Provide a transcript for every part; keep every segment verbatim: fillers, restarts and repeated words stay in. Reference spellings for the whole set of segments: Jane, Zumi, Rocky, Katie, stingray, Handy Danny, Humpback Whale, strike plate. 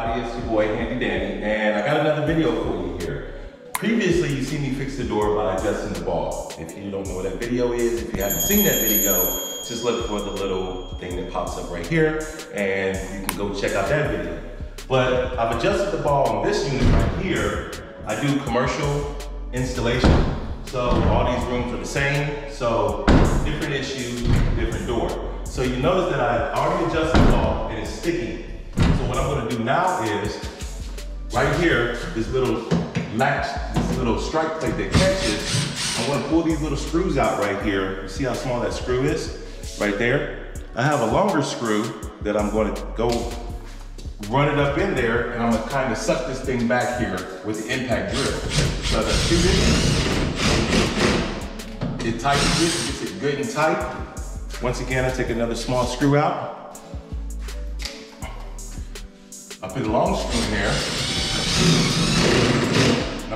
everybody, it's your boy Handy Danny, and I got another video for you here. Previously, you see me fix the door by adjusting the ball. If you don't know what that video is, if you haven't seen that video, just look for the little thing that pops up right here, and you can go check out that video. But I've adjusted the ball on this unit right here. I do commercial installation, so all these rooms are the same, so different issue, different door. So you notice that I already adjusted the ball and it's sticking. So what I'm gonna do now is, right here, this little latch, this little strike plate that catches, I'm gonna pull these little screws out right here. You see how small that screw is? Right there. I have a longer screw that I'm gonna go run it up in there, and I'm gonna kinda suck this thing back here with the impact drill. So the shoot it, it tightens it, gets it good and tight. Once again, I take another small screw out. I put a long screw in there.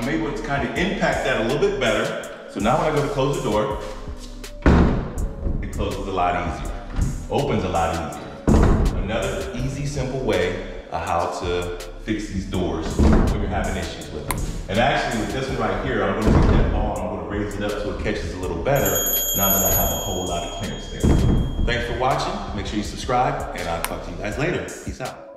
I'm able to kind of impact that a little bit better. So now when I go to close the door, it closes a lot easier. Opens a lot easier. Another easy, simple way of how to fix these doors when you're having issues with them. And actually with this one right here, I'm gonna take that ball and I'm gonna raise it up so it catches a little better now that I have a whole lot of clearance there. Thanks for watching. Make sure you subscribe, and I'll talk to you guys later. Peace out.